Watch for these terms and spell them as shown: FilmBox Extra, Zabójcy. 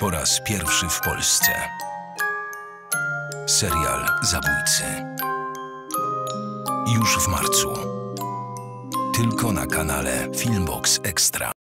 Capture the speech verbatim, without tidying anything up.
Po raz pierwszy w Polsce. Serial Zabójcy. Już w marcu. Tylko na kanale Filmbox Extra.